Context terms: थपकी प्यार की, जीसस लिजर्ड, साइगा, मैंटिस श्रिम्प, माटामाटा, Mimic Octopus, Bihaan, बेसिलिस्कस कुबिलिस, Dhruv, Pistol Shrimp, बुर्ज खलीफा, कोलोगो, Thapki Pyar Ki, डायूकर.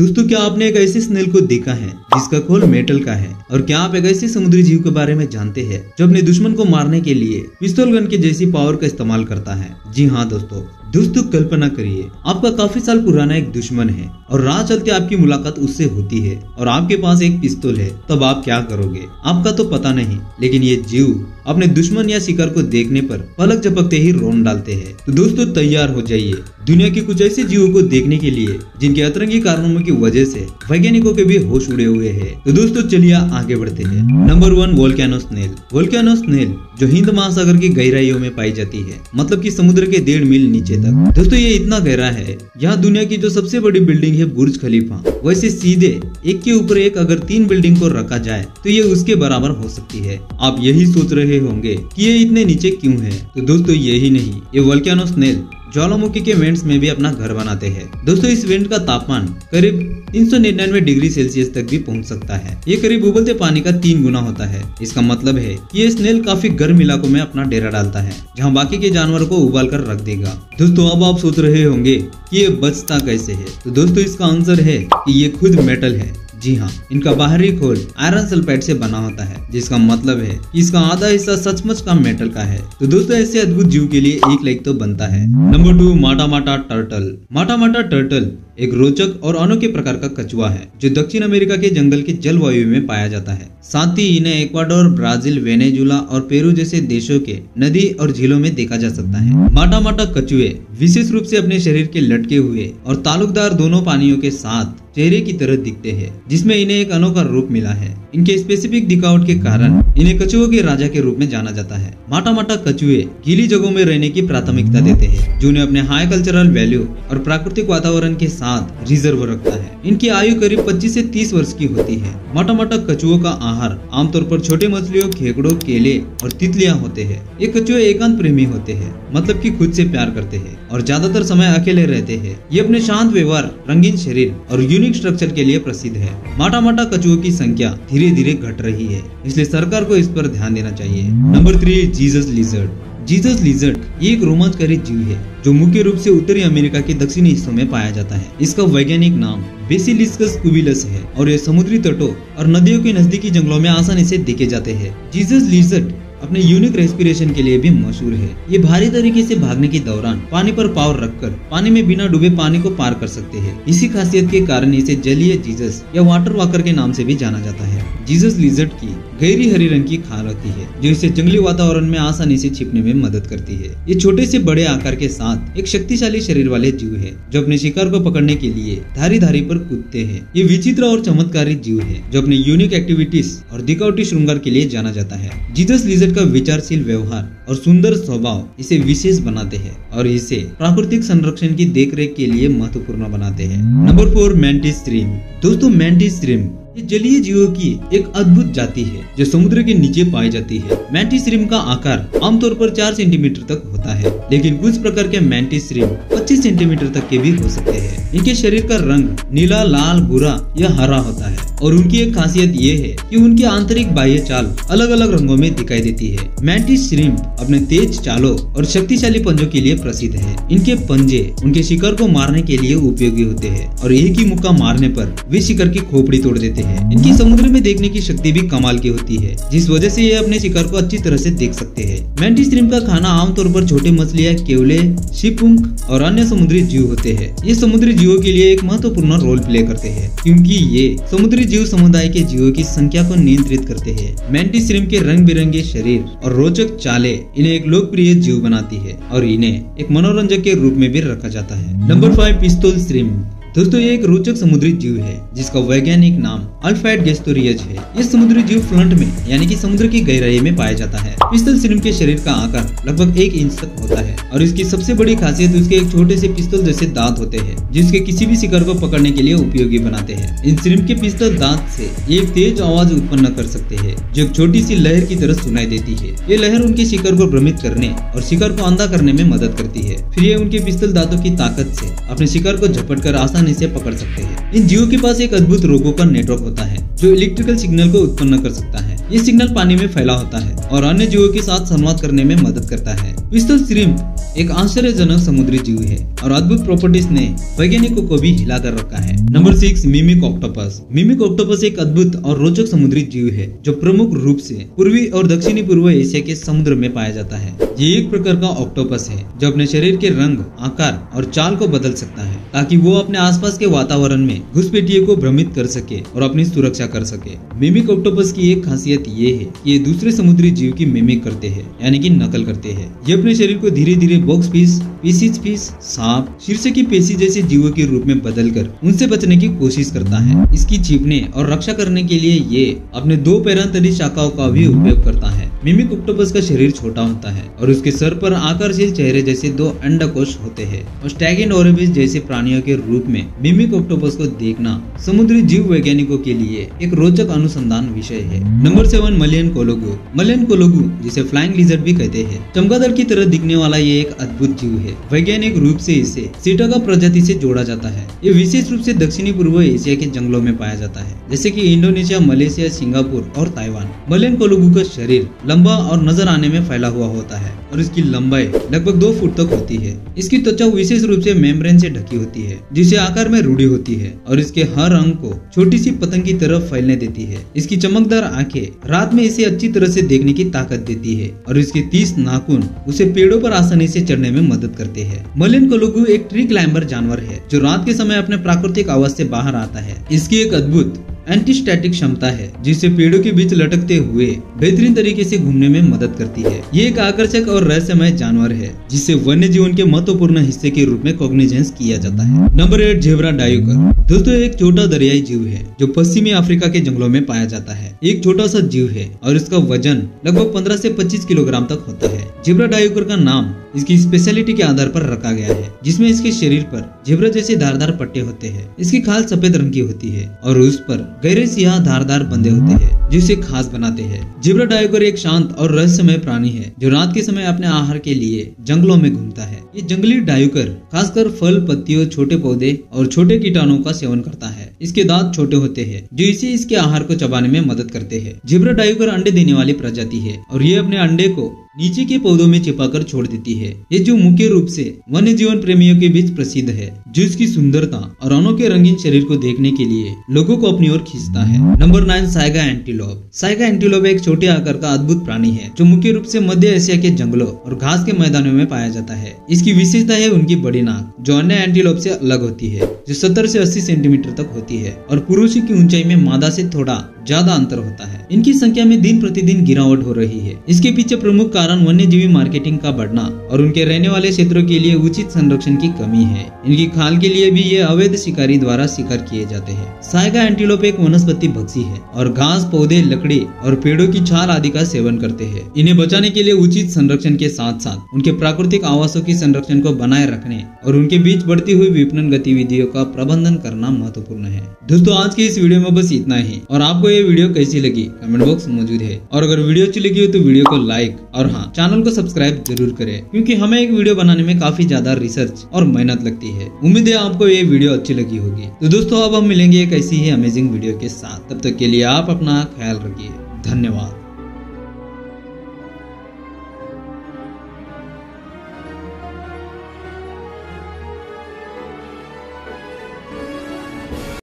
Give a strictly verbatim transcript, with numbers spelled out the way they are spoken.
दोस्तों क्या आपने एक ऐसे स्नेल को देखा है जिसका खोल मेटल का है, और क्या आप एक ऐसे समुद्री जीव के बारे में जानते हैं जो अपने दुश्मन को मारने के लिए पिस्तौल गन के जैसी पावर का इस्तेमाल करता है? जी हाँ दोस्तों, दोस्तों कल्पना करिए आपका काफी साल पुराना एक दुश्मन है और राह चलते आपकी मुलाकात उससे होती है और आपके पास एक पिस्तौल है, तब आप क्या करोगे आपका तो पता नहीं, लेकिन ये जीव अपने दुश्मन या शिकार को देखने पर पलक झपकते ही रोन डालते हैं। तो दोस्तों तैयार हो जाइए दुनिया के कुछ ऐसे जीवों को देखने के लिए जिनके अतरंगी कारणों की वजह से वैज्ञानिकों के भी होश उड़े हुए हैं। तो दोस्तों चलिए आगे बढ़ते हैं। Number one, volcano snail. Volcano snail जो हिंद महासागर की गहराइयों में पाई जाती है, मतलब कि समुद्र के डेढ़ मील नीचे तक। दोस्तों ये इतना गहरा है, यहाँ दुनिया की जो सबसे बड़ी बिल्डिंग है बुर्ज खलीफा, वैसे सीधे एक के ऊपर एक अगर तीन बिल्डिंग को रखा जाए तो ये उसके बराबर हो सकती है। आप यही सोच रहे होंगे कि ये इतने नीचे क्यों है, तो दोस्तों यही नहीं, ये वोल्केनो स्नेल ज्वालामुखी के वेंट्स में भी अपना घर बनाते हैं। दोस्तों इस वेंट का तापमान करीब तीन सौ निन्यानवे डिग्री सेल्सियस तक भी पहुंच सकता है। ये करीब उबलते पानी का तीन गुना होता है। इसका मतलब है कि ये स्नेल काफी गर्म इलाकों में अपना डेरा डालता है, जहां बाकी के जानवर को उबाल कर रख देगा। दोस्तों अब आप सोच रहे होंगे कि ये बचता कैसे है, तो दोस्तों इसका आंसर है कि ये खुद मेटल है। जी हाँ, इनका बाहरी खोल आयरन सल्फाइड से बना होता है, जिसका मतलब है इसका आधा हिस्सा सचमुच का मेटल का है। तो दोस्तों ऐसे अद्भुत जीव के लिए एक लाइक तो बनता है। Number two, माटामाटा turtle. माटामाटा turtle एक रोचक और अनोखे प्रकार का कछुआ है जो दक्षिण अमेरिका के जंगल के जलवायु में पाया जाता है। साथ ही इन्हें इक्वाडोर, ब्राजील, वेनेजुला और पेरू जैसे देशों के नदी और झीलों में देखा जा सकता है। माटामाटा कछुए विशेष रूप से अपने शरीर के लटके हुए और तालुकदार दोनों पानियों के साथ चेहरे की तरह दिखते हैं, जिसमें इन्हें एक अनोखा रूप मिला है। इनके स्पेसिफिक दिखावट के कारण इन्हें कछुओं के राजा के रूप में जाना जाता है। माटामाटा कछुए गीली जगहों में रहने की प्राथमिकता देते हैं, जो उन्हें अपने हाई कल्चरल वैल्यू और प्राकृतिक वातावरण के साथ रिजर्व रखता है। इनकी आयु करीब पच्चीस से तीस वर्ष की होती है। माटामाटा कछुओं का आहार आमतौर पर छोटे मछलियों, खेकड़ों, केले और तितलियां होते हैं। ये कछुए एकांत प्रेमी होते हैं, मतलब कि खुद से प्यार करते हैं और ज्यादातर समय अकेले रहते हैं। ये अपने शांत व्यवहार, रंगीन शरीर और यूनिक स्ट्रक्चर के लिए प्रसिद्ध है। माटामाटा कछुओं की संख्या धीरे धीरे घट रही है, इसलिए सरकार को इस पर ध्यान देना चाहिए। Number three, जीसस लिजर्ड। जीसस लिजर्ड एक रोमांचकारी जीव है जो मुख्य रूप से उत्तरी अमेरिका के दक्षिणी हिस्सों में पाया जाता है। इसका वैज्ञानिक नाम बेसिलिस्कस कुबिलिस है और ये समुद्री तटों और नदियों के नजदीकी जंगलों में आसानी से देखे जाते हैं। जीसस लिजर्ड अपने यूनिक रेस्पिरेशन के लिए भी मशहूर है। ये भारी तरीके से भागने के दौरान पानी पर पाँव रखकर पानी में बिना डूबे पानी को पार कर सकते हैं। इसी खासियत के कारण इसे जलीय जीसस या वाटर वाकर के नाम से भी जाना जाता है। जीसस लिजर्ड की गहरी हरी रंग की खाल होती है जो इसे जंगली वातावरण में आसानी से छिपने में मदद करती है। ये छोटे से बड़े आकार के साथ एक शक्तिशाली शरीर वाले जीव है जो अपने शिकार को पकड़ने के लिए धारी धारी पर कूदते हैं। ये विचित्र और चमत्कारी जीव है जो अपने यूनिक एक्टिविटीज और दिखावटी श्रृंगार के लिए जाना जाता है। जीसस लिजर्ड का विचारशील व्यवहार और सुंदर स्वभाव इसे विशेष बनाते हैं और इसे प्राकृतिक संरक्षण की देखरेख के लिए महत्वपूर्ण बनाते हैं। Number four, मैंटिस श्रिम्प। दोस्तों मैंटिस श्रिम्प ये जलीय जीवों की एक अद्भुत जाति है जो समुद्र के नीचे पाई जाती है। मैंटिस श्रिम्प का आकार आमतौर पर चार सेंटीमीटर तक होता है, लेकिन कुछ प्रकार के मैंटिस श्रिम्प पच्चीस सेंटीमीटर तक के भी हो सकते हैं। इनके शरीर का रंग नीला, लाल, भूरा या हरा होता है और उनकी एक खासियत ये है कि उनकी आंतरिक बाह्य चाल अलग अलग रंगों में दिखाई देती है। मैंटिस श्रिम्प अपने तेज चालों और शक्तिशाली पंजों के लिए प्रसिद्ध है। इनके पंजे उनके शिकार को मारने के लिए उपयोगी होते हैं और एक ही मुक्का मारने पर वे शिकार की खोपड़ी तोड़ देते हैं। इनकी समुद्र में देखने की शक्ति भी कमाल की होती है, जिस वजह से ये अपने शिकार को अच्छी तरह से देख सकते हैं। मैंटिस श्रिम्प का खाना आमतौर पर छोटे मछलियाँ, केवले, शिपुंक और अन्य समुद्री जीव होते हैं। ये समुद्री जीवों के लिए एक महत्वपूर्ण रोल प्ले करते हैं, क्योंकि ये समुद्री जीव समुदाय के जीवों की संख्या को नियंत्रित करते हैं। मैंटिस श्रिम्प के रंग बिरंगे शरीर और रोचक चाले इन्हें एक लोकप्रिय जीव बनाती है और इन्हें एक मनोरंजक के रूप में भी रखा जाता है। नंबर फाइव, पिस्तौल श्रिम्प। दोस्तों ये एक रोचक समुद्री जीव है जिसका वैज्ञानिक नाम अल्फाइड गैस्ट्रोपोड है। ये समुद्री जीव फ्लंट में यानी कि समुद्र की गहराई में पाया जाता है। पिस्तौल श्रिम्प के शरीर का आकार लगभग एक इंच तक होता है और इसकी सबसे बड़ी खासियत उसके एक छोटे से पिस्तौल जैसे दांत होते हैं, जिसके किसी भी शिकार को पकड़ने के लिए उपयोगी बनाते हैं। इन श्रिम्प के पिस्तौल दांत से एक तेज आवाज उत्पन्न कर सकते हैं जो एक छोटी सी लहर की तरह सुनाई देती है। ये लहर उनके शिकार को भ्रमित करने और शिकार को अंधा करने में मदद करती है। फिर ये उनके पिस्तौल दांतों की ताकत से अपने शिकार को झपट कर आसान इसे पकड़ सकते हैं। इन जीवों के पास एक अद्भुत रोगों का नेटवर्क होता है जो इलेक्ट्रिकल सिग्नल को उत्पन्न कर सकता है। ये सिग्नल पानी में फैला होता है और अन्य जीवों के साथ संवाद करने में मदद करता है। पिस्टल श्रिम्प एक आश्चर्यजनक समुद्री जीव है और अद्भुत प्रॉपर्टीज ने वैज्ञानिकों को भी हिला कर रखा है। Number six, mimic octopus. Mimic octopus एक अद्भुत और रोचक समुद्री जीव है जो प्रमुख रूप से पूर्वी और दक्षिणी पूर्व एशिया के समुद्र में पाया जाता है। ये एक प्रकार का ऑक्टोपस है जो अपने शरीर के रंग, आकार और चाल को बदल सकता है ताकि वो अपने आसपास के वातावरण में घुसपैठिए को भ्रमित कर सके और अपनी सुरक्षा कर सके। मिमिक ऑक्टोपस की एक खासियत ये है कि ये दूसरे समुद्री जीव की मिमिक करते हैं, यानी कि नकल करते हैं। ये अपने शरीर को धीरे धीरे बॉक्स फिश, पीसीज फिश, सांप, शीर्षे की पेशी जैसे जीवों के रूप में बदलकर उनसे बचने की कोशिश करता है। इसकी छिपने और रक्षा करने के लिए ये अपने दो पैरांतरी शाखाओं का भी उपयोग करता है। मिमिक ऑक्टोपस का शरीर छोटा होता है और उसके सर पर आकर्षित चेहरे जैसे दो अंडाकोश होते हैं। और स्टैग एंड ओरेबिस जैसे प्राणियों के रूप में मिमिक ऑक्टोपस को देखना समुद्री जीव वैज्ञानिकों के लिए एक रोचक अनुसंधान विषय है। Number seven, मलयन कोलोगो। मलयन कोलोगो जिसे फ्लाइंग लिजर्ड भी कहते हैं, चमगादड़ की तरह दिखने वाला ये एक अद्भुत जीव है। वैज्ञानिक रूप से इसे सीटागा प्रजाति से जोड़ा जाता है। ये विशेष रूप से दक्षिणी पूर्व एशिया के जंगलों में पाया जाता है, जैसे कि इंडोनेशिया, मलेशिया, सिंगापुर और ताइवान। मलयन कोलोगो का शरीर लंबा और नजर आने में फैला हुआ होता है और इसकी लंबाई लगभग दो फुट तक होती है। इसकी त्वचा विशेष रूप से मेम्ब्रेन से ढकी होती है जिसे आकार में रूढ़ी होती है और इसके हर अंग को छोटी सी पतंग की तरह फैलने देती है। इसकी चमकदार आंखें रात में इसे अच्छी तरह से देखने की ताकत देती है और इसके तीस नाखून उसे पेड़ों पर आसानी से चढ़ने में मदद करते हैं। मलयन कोलोगो एक ट्री क्लाइंबर जानवर है जो रात के समय अपने प्राकृतिक आवाज से बाहर आता है। इसकी एक अद्भुत एंटी स्टैटिक क्षमता है जिसे पेड़ों के बीच लटकते हुए बेहतरीन तरीके से घूमने में मदद करती है। ये एक आकर्षक और रहस्यमय जानवर है जिसे वन्य जीवन के महत्वपूर्ण हिस्से के रूप में कॉग्निजेंस किया जाता है। Number eight, zebra डायूकर। दोस्तों, एक छोटा दरियाई जीव है जो पश्चिमी अफ्रीका के जंगलों में पाया जाता है। एक छोटा सा जीव है और इसका वजन लगभग पंद्रह से पच्चीस किलोग्राम तक होता है। जेब्रा डायूकर का नाम इसकी स्पेशलिटी के आधार पर रखा गया है, जिसमें इसके शरीर पर जेब्रा जैसे धारदार पट्टे होते हैं। इसकी खाल सफेद रंग की होती है और उस पर गहरे सियाह धारदार बंदे होते हैं जिसे खास बनाते हैं। जेब्रा डायूकर एक शांत और रहस्यमय प्राणी है जो रात के समय अपने आहार के लिए जंगलों में घूमता है। ये जंगली डायूकर खासकर फल, पत्तियों, छोटे पौधे और छोटे कीटाणुओं का सेवन करता है। इसके दांत छोटे होते हैं जो इसे इसके आहार को चबाने में मदद करते हैं। जेब्रा डायूकर अंडे देने वाली प्रजाति है और ये अपने अंडे को नीचे के पौधों में छिपाकर छोड़ देती है। ये जो मुख्य रूप से वन्य जीवन प्रेमियों के बीच प्रसिद्ध है, जो इसकी सुंदरता और अनोखे रंगीन शरीर को देखने के लिए लोगों को अपनी ओर खींचता है। Number nine, साइगा antelope. साइगा antelope एक छोटे आकार का अद्भुत प्राणी है जो मुख्य रूप से मध्य एशिया के जंगलों और घास के मैदानों में पाया जाता है। इसकी विशेषता है उनकी बड़ी नाक जो अन्य एंटीलोप से अलग होती है, जो सत्तर से अस्सी सेंटीमीटर तक होती है और पुरुषों की ऊंचाई में मादा से थोड़ा ज्यादा अंतर होता है। इनकी संख्या में दिन प्रतिदिन गिरावट हो रही है। इसके पीछे प्रमुख कारण वन्यजीवी मार्केटिंग का बढ़ना और उनके रहने वाले क्षेत्रों के लिए उचित संरक्षण की कमी है। इनकी खाल के लिए भी ये अवैध शिकारी द्वारा शिकार किए जाते हैं। साइगा एंटीलोप एक वनस्पति भक्षी है और घास, पौधे, लकड़ी और पेड़ों की छाल आदि का सेवन करते हैं। इन्हें बचाने के लिए उचित संरक्षण के साथ साथ उनके प्राकृतिक आवासों के संरक्षण को बनाए रखने और उनके बीच बढ़ती हुई विपणन गतिविधियों का प्रबंधन करना महत्वपूर्ण है। दोस्तों, आज के इस वीडियो में बस इतना ही और आपको ये वीडियो कैसी लगी कमेंट बॉक्स मौजूद है और अगर वीडियो अच्छी लगी हो तो वीडियो को लाइक और हाँ, चैनल को सब्सक्राइब जरूर करें क्योंकि हमें एक वीडियो बनाने में काफी ज्यादा रिसर्च और मेहनत लगती है। उम्मीद है आपको ये वीडियो अच्छी लगी होगी। तो दोस्तों, अब हम मिलेंगे एक ऐसी ही अमेजिंग वीडियो के साथ। तब तक के लिए आप अपना ख्याल रखिए। धन्यवाद।